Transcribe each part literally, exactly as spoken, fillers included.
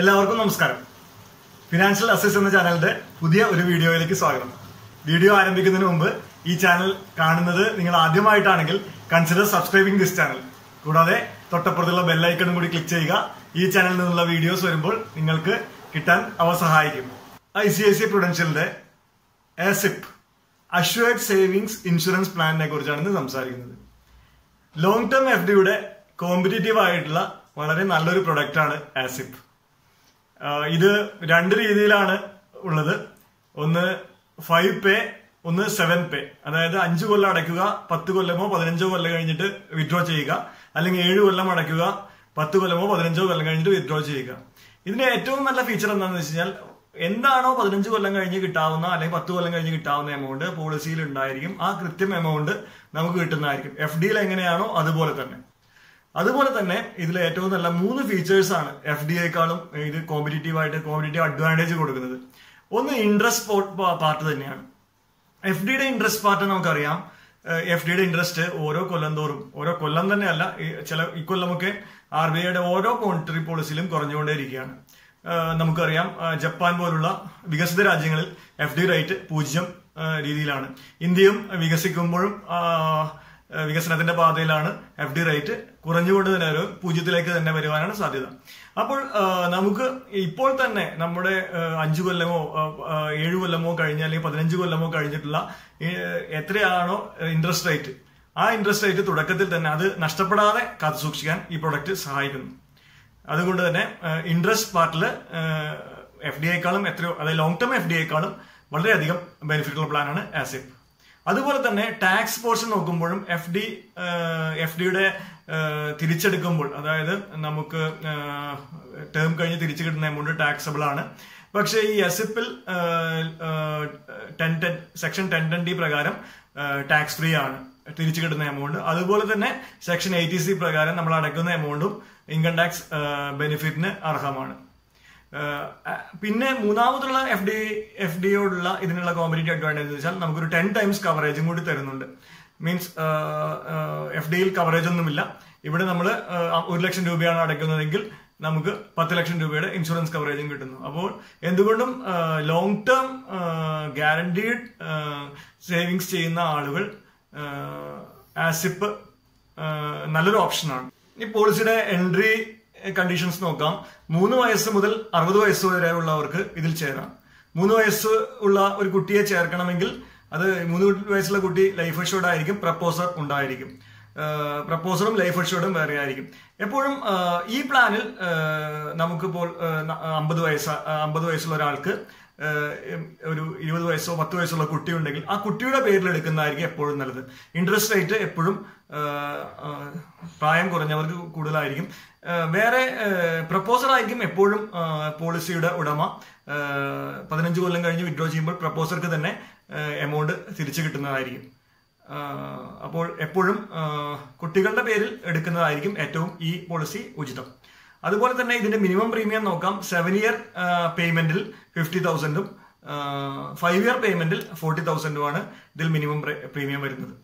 എല്ലാവർക്കും നമസ്കാരം. Financial assist എന്ന ചാനലിന്റെ പുതിയ ഒരു വീഡിയോയിലേക്ക് സ്വാഗതം. വീഡിയോ ആരംഭിക്കുന്നതിന് മുമ്പ് ഈ ചാനൽ കാണുന്നത് നിങ്ങൾ ആദ്യമായിട്ടാണെങ്കിൽ കൺസിഡർ സബ്സ്ക്രൈബിംഗ് ദിസ് ചാനൽ. കൂടാതെ തൊട്ടപ്പുറത്തുള്ള ബെല്ലൈക്കണും കൂടി ക്ലിക്ക് ചെയ്യുക. ഈ ചാനലിൽ നിന്നുള്ള വീഡിയോസ് വരുമ്പോൾ നിങ്ങൾക്ക് കിട്ടാൻ അവ സഹായിക്കും. ഐ സി ഐ സി പ്രൊഡൻഷ്യലിന്റെ ആസിപ് അഷ്വേർഡ് സേവിങ്സ് ഇൻഷുറൻസ് പ്ലാനിനെ കുറിച്ചാണ് ഇന്ന് സംസാരിക്കുന്നത്. ലോങ് ടേം എഫ് ഡിയുടെ കോമ്പറ്റീറ്റീവ് ആയിട്ടുള്ള വളരെ നല്ലൊരു പ്രൊഡക്റ്റാണ് ആസിപ്. ഇത് രണ്ട് രീതിയിലാണ് ഉള്ളത്. ഒന്ന് ഫൈവ് പേ, ഒന്ന് സെവൻ പേ. അതായത് അഞ്ച് കൊല്ലം അടയ്ക്കുക, പത്ത് കൊല്ലമോ പതിനഞ്ചോ കൊല്ലം കഴിഞ്ഞിട്ട് വിത്ഡ്രോ ചെയ്യുക, അല്ലെങ്കിൽ ഏഴ് കൊല്ലം അടയ്ക്കുക, പത്ത് കൊല്ലമോ പതിനഞ്ചോ കൊല്ലം കഴിഞ്ഞിട്ട് വിത്ഡ്രോ ചെയ്യുക. ഇതിന്റെ ഏറ്റവും നല്ല ഫീച്ചർ എന്താണെന്ന് വെച്ച് കഴിഞ്ഞാൽ, എന്താണോ പതിനഞ്ച് കൊല്ലം കഴിഞ്ഞ് കിട്ടാവുന്ന അല്ലെങ്കിൽ പത്ത് കൊല്ലം കഴിഞ്ഞ് കിട്ടാവുന്ന എമൗണ്ട് പോളിസിയിൽ ഉണ്ടായിരിക്കും. ആ കൃത്യം എമൗണ്ട് നമുക്ക് കിട്ടുന്നതായിരിക്കും. എഫ് ഡിയിൽ എങ്ങനെയാണോ അതുപോലെ തന്നെ. അതുപോലെ തന്നെ ഇതിൽ ഏറ്റവും നല്ല മൂന്ന് ഫീച്ചേഴ്സ് ആണ് എഫ് ഡി എക്കാളും ഇത് കോമ്പറ്റീറ്റീവ് ആയിട്ട് കോമ്പറ്റീറ്റീവ് അഡ്വാൻറ്റേജ് കൊടുക്കുന്നത്. ഒന്ന് ഇൻട്രസ്റ്റ് പാർട്ട് തന്നെയാണ്. എഫ് ഡിയുടെ ഇൻട്രസ്റ്റ് പാർട്ട് നമുക്കറിയാം. എഫ് ഡിയുടെ ഇൻട്രസ്റ്റ് ഓരോ കൊല്ലം തോറും, ഓരോ കൊല്ലം തന്നെയല്ല, ചില ഇക്കൊല്ലമൊക്കെ ആർ ബി ഐയുടെ ഓരോ മോണിറ്ററി പോളിസിയിലും കുറഞ്ഞുകൊണ്ടേയിരിക്കുകയാണ്. നമുക്കറിയാം, ജപ്പാൻ പോലുള്ള വികസിത രാജ്യങ്ങളിൽ എഫ് ഡി റേറ്റ് പൂജ്യം രീതിയിലാണ്. ഇന്ത്യയും വികസിക്കുമ്പോഴും വികസനത്തിന്റെ പാതയിലാണ്. എഫ് ഡി റേറ്റ് കുറഞ്ഞുകൊണ്ട് തന്നെ ഒരു പൂജ്യത്തിലേക്ക് തന്നെ വരുവാനാണ് സാധ്യത. അപ്പോൾ നമുക്ക് ഇപ്പോൾ തന്നെ നമ്മുടെ അഞ്ചു കൊല്ലമോ ഏഴു കൊല്ലമോ കഴിഞ്ഞ അല്ലെങ്കിൽ പതിനഞ്ച് കൊല്ലമോ കഴിഞ്ഞിട്ടുള്ള എത്രയാണോ ഇൻട്രസ്റ്റ് റേറ്റ്, ആ ഇൻട്രസ്റ്റ് റേറ്റ് തുടക്കത്തിൽ തന്നെ അത് നഷ്ടപ്പെടാതെ കാത്തു സൂക്ഷിക്കാൻ ഈ പ്രൊഡക്റ്റ് സഹായിക്കുന്നു. അതുകൊണ്ട് തന്നെ ഇൻട്രസ്റ്റ് പാർട്ടിൽ എഫ് ഡി എക്കാളും എത്രയോ, അതായത് ലോങ് ടേം എഫ് ഡി എക്കാളും വളരെയധികം ബെനിഫിറ്റുള്ള പ്ലാനാണ് ആസിപ്. അതുപോലെ തന്നെ ടാക്സ് പോർഷൻ നോക്കുമ്പോഴും എഫ് ഡി എഫ് ഡിയുടെ തിരിച്ചെടുക്കുമ്പോൾ, അതായത് നമുക്ക് ടേം കഴിഞ്ഞ് തിരിച്ചു കിട്ടുന്ന എമൗണ്ട് ടാക്സബിൾ ആണ്. പക്ഷേ ഈ എസിപ്പിൽ ten ten section ten ten D പ്രകാരം ടാക്സ് ഫ്രീ ആണ് തിരിച്ചു കിട്ടുന്ന എമൗണ്ട്. അതുപോലെ തന്നെ സെക്ഷൻ എയ്റ്റി സി പ്രകാരം നമ്മൾ അടയ്ക്കുന്ന എമൗണ്ടും ഇൻകം ടാക്സ് ബെനിഫിറ്റിന് അർഹമാണ്. പിന്നെ മൂന്നാമതുള്ള എഫ് ഡി എഫ് ഡിയോടുള്ള ഇതിനുള്ള കോമ്പറ്റീറ്റീവ് അഡ്വാൻറ്റേജ് എന്ന് വെച്ചാൽ നമുക്കൊരു ടെൻ ടൈംസ് കവറേജും കൂടി തരുന്നുണ്ട്. മീൻസ് എഫ് ഡിയിൽ കവറേജ് ഒന്നുമില്ല. ഇവിടെ നമ്മൾ ഒരു ലക്ഷം രൂപയാണ് അടയ്ക്കുന്നതെങ്കിൽ നമുക്ക് പത്ത് ലക്ഷം രൂപയുടെ ഇൻഷുറൻസ് കവറേജും കിട്ടുന്നു. അപ്പോൾ എന്തുകൊണ്ടും ലോങ് ടേം ഗ്യാരണ്ടീഡ് സേവിങ്സ് ചെയ്യുന്ന ആളുകൾ ആസിപ് നല്ലൊരു ഓപ്ഷനാണ്. ഈ പോളിസിയുടെ എൻട്രി കണ്ടീഷൻസ് നോക്കാം. മൂന്ന് വയസ്സ് മുതൽ അറുപത് വയസ്സ് വരെ ഉള്ളവർക്ക് ഇതിൽ ചേരാം. മൂന്ന് വയസ്സ് ഉള്ള ഒരു കുട്ടിയെ ചേർക്കണമെങ്കിൽ അത് മൂന്ന് വയസ്സുള്ള കുട്ടി ലൈഫ് അഷ്യൂർഡ് ആയിരിക്കും, പ്രപ്പോസർ ഉണ്ടായിരിക്കും. പ്രപ്പോസറും ലൈഫ് അഷ്യൂർഡും വേറെ ആയിരിക്കും. എപ്പോഴും ഈ പ്ലാനിൽ നമുക്കിപ്പോൾ അമ്പത് വയസ്സ് അമ്പത് വയസ്സുള്ള ഒരാൾക്ക് ഒരു ഇരുപത് വയസ്സോ പത്ത് വയസ്സുള്ള കുട്ടി ഉണ്ടെങ്കിൽ ആ കുട്ടിയുടെ പേരിൽ എടുക്കുന്നതായിരിക്കും എപ്പോഴും നല്ലത്. ഇൻട്രസ്റ്റ് റേറ്റ് എപ്പോഴും പ്രായം കുറഞ്ഞവർക്ക് കൂടുതലായിരിക്കും. വേറെ പ്രപ്പോസറായിരിക്കും എപ്പോഴും പോളിസിയുടെ ഉടമ. പതിനഞ്ച് കൊല്ലം കഴിഞ്ഞ് വിഡ്രോ ചെയ്യുമ്പോൾ പ്രപ്പോസർക്ക് തന്നെ എമൗണ്ട് തിരിച്ചു കിട്ടുന്നതായിരിക്കും. അപ്പോൾ എപ്പോഴും കുട്ടികളുടെ പേരിൽ എടുക്കുന്നതായിരിക്കും ഏറ്റവും ഈ പോളിസി ഉചിതം. അതുപോലെ തന്നെ ഇതിന്റെ മിനിമം പ്രീമിയം നോക്കാം. സെവൻ ഇയർ പേയ്മെന്റിൽ ഫിഫ്റ്റി തൗസൻഡും ഫൈവ് ഇയർ പേയ്മെന്റിൽ ഫോർട്ടി തൗസൻഡുമാണ് ഇതിൽ മിനിമം പ്രീമിയം വരുന്നത്.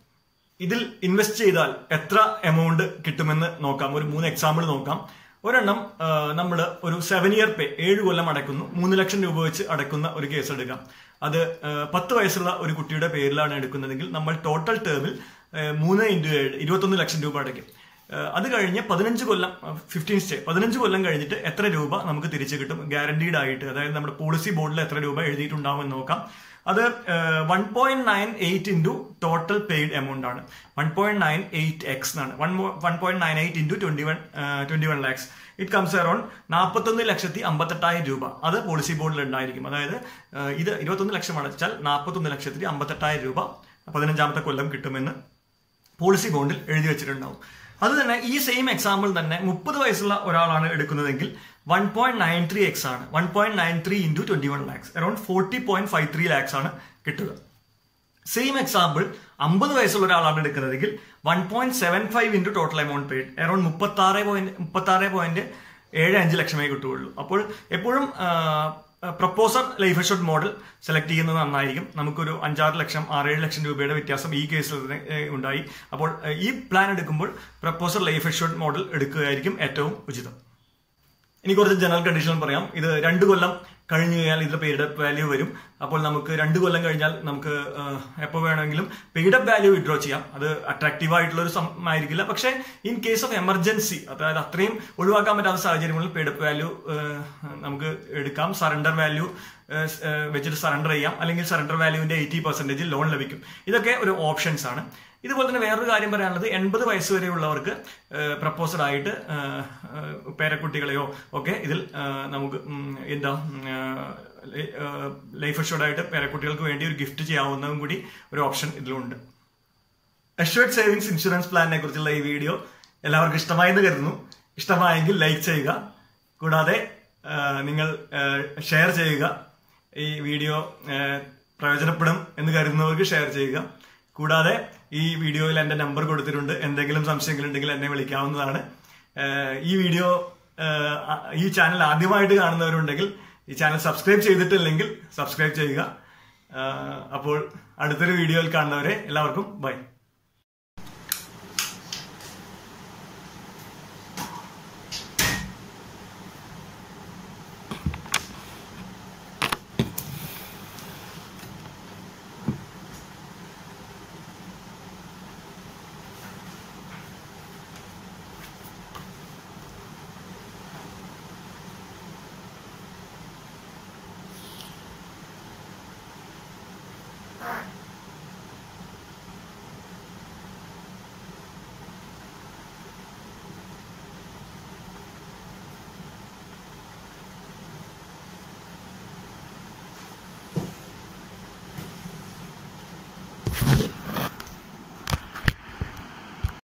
ഇതിൽ ഇൻവെസ്റ്റ് ചെയ്താൽ എത്ര എമൗണ്ട് കിട്ടുമെന്ന് നോക്കാം. ഒരു മൂന്ന് എക്സാമ്പിൾ നോക്കാം. ഒരെണ്ണം നമ്മൾ ഒരു സെവൻ ഇയർ പേ, ഏഴ് കൊല്ലം അടയ്ക്കുന്നു, മൂന്ന് ലക്ഷം രൂപ വെച്ച് അടയ്ക്കുന്ന ഒരു കേസ് എടുക്കാം. അത് പത്ത് വയസ്സുള്ള ഒരു കുട്ടിയുടെ പേരിലാണ് എടുക്കുന്നതെങ്കിൽ നമ്മൾ ടോട്ടൽ ടേമിൽ മൂന്ന് ഇൻറ്റു ഏഴ് ഇരുപത്തൊന്ന് ലക്ഷം രൂപ അടയ്ക്കും. അത് കഴിഞ്ഞ് പതിനഞ്ച് കൊല്ലം ഫിഫ്റ്റീൻ സ്റ്റേ പതിനഞ്ച് കൊല്ലം കഴിഞ്ഞിട്ട് എത്ര രൂപ നമുക്ക് തിരിച്ചു കിട്ടും ഗ്യാരണ്ടീഡ് ആയിട്ട്, അതായത് നമ്മുടെ പോളിസി ബോർഡിൽ എത്ര രൂപ എഴുതിയിട്ടുണ്ടാവുമെന്ന് നോക്കാം. അത് one point nine eight into total paid amount ആണ്. One point nine eight X എന്നാണ്. One one point nine eight into twenty one twenty one lakhs it comes around നാൽപ്പത്തൊന്ന് ലക്ഷത്തി അമ്പത്തെട്ടായിരം രൂപ അത് പോളിസി ബോർഡിൽ ഉണ്ടായിരിക്കും. അതായത് ഇത് ഇരുപത്തൊന്ന് ലക്ഷം അടച്ചാൽ നാൽപ്പത്തൊന്ന് ലക്ഷത്തി അമ്പത്തെട്ടായിരം രൂപ പതിനഞ്ചാമത്തെ കൊല്ലം കിട്ടുമെന്ന് പോളിസി ബോണ്ടിൽ എഴുതി വെച്ചിട്ടുണ്ടാവും. അത് തന്നെ ഈ സെയിം എക്സാമ്പിൾ തന്നെ മുപ്പത് വയസ്സുള്ള ഒരാളാണ് എടുക്കുന്നതെങ്കിൽ one point nine three X ആണ്. One point nine three into twenty one lakhs around forty point five three lakhs ആണ് കിട്ടുക. സെയിം എക്സാമ്പിൾ അമ്പത് വയസ്സുള്ള ഒരാളാണ് എടുക്കുന്നതെങ്കിൽ one point seven five into total amount paid around മുപ്പത്താറ് പോയിന്റ് മുപ്പത്താറ് പോയിന്റ് ഏഴ് അഞ്ച് ലക്ഷമേ കിട്ടുകയുള്ളൂ. അപ്പോൾ എപ്പോഴും proposer life assured model select ചെയ്യുന്നത് നന്നായിരിക്കും. നമുക്കൊരു അഞ്ചാറ് ലക്ഷം ആറേഴ് ലക്ഷം രൂപയുടെ വ്യത്യാസം ഈ കേസിൽ ഉണ്ടായി. അപ്പോൾ ഈ പ്ലാൻ എടുക്കുമ്പോൾ പ്രപ്പോസർ ലൈഫ് അഷ്യൂർഡ് മോഡൽ എടുക്കുകയായിരിക്കും ഏറ്റവും ഉചിതം. In the general condition, this is a two-column paid-up value. Now, we have two-column paid-up value withdraw. That is attractive. But in case of emergency, that is the paid-up value. We have surrender value. Which surrender value eighty percent loan. These are options. This is the proposed Paracutical, okay, in the life assured Paracutical gift to option. Assured Savings Insurance Plan video. Like, share this video. Share this video and the number go to the round and the Gilum Samsung and the Gilan. E video, e channel Adivide and the Rundagle, e channel subscribe to the link, subscribe to the video. Bye.